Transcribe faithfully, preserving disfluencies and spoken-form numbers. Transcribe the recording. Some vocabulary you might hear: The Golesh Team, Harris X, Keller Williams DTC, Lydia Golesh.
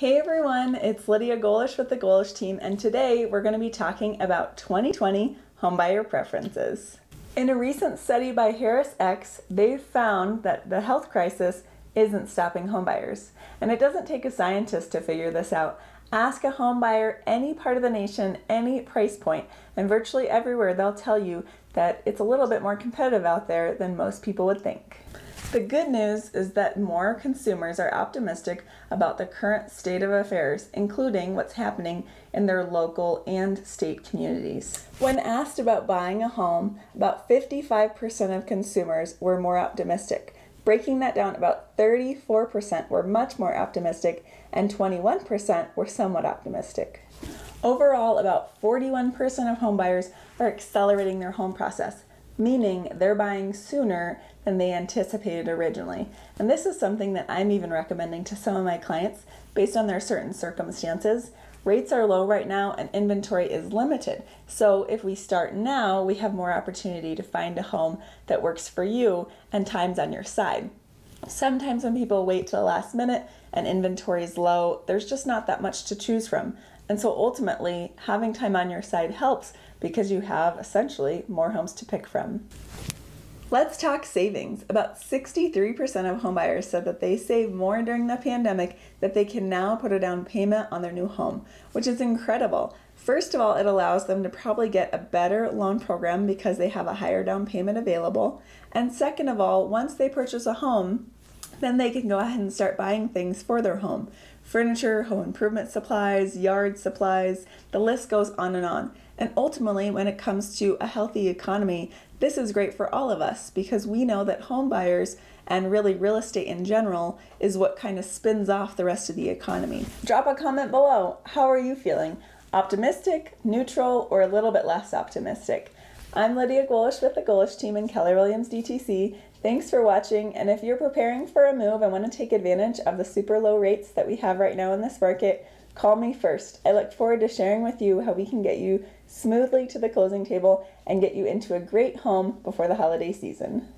Hey everyone, it's Lydia Golesh with The Golesh Team, and today we're going to be talking about twenty twenty homebuyer preferences. In a recent study by Harris X, they found that the health crisis isn't stopping homebuyers. And it doesn't take a scientist to figure this out. Ask a homebuyer any part of the nation, any price point, and virtually everywhere they'll tell you that it's a little bit more competitive out there than most people would think. The good news is that more consumers are optimistic about the current state of affairs, including what's happening in their local and state communities. When asked about buying a home, about fifty-five percent of consumers were more optimistic. Breaking that down, about thirty-four percent were much more optimistic and twenty-one percent were somewhat optimistic. Overall, about forty-one percent of homebuyers are accelerating their home process, meaning they're buying sooner than they anticipated originally. And this is something that I'm even recommending to some of my clients based on their certain circumstances. Rates are low right now and inventory is limited. So if we start now, we have more opportunity to find a home that works for you and time's on your side. Sometimes when people wait till the last minute and inventory is low, there's just not that much to choose from. And so ultimately, having time on your side helps because you have essentially more homes to pick from. Let's talk savings. About sixty-three percent of homebuyers said that they saved more during the pandemic that they can now put a down payment on their new home, which is incredible. First of all, it allows them to probably get a better loan program because they have a higher down payment available. And second of all, once they purchase a home, then they can go ahead and start buying things for their home. Furniture, home improvement supplies, yard supplies, the list goes on and on. And ultimately, when it comes to a healthy economy, this is great for all of us because we know that home buyers and really real estate in general is what kind of spins off the rest of the economy. Drop a comment below. How are you feeling? Optimistic, neutral, or a little bit less optimistic? I'm Lydia Golesh with The Golesh Team and Keller Williams D T C. Thanks for watching, and if you're preparing for a move and want to take advantage of the super low rates that we have right now in this market, call me first. I look forward to sharing with you how we can get you smoothly to the closing table and get you into a great home before the holiday season.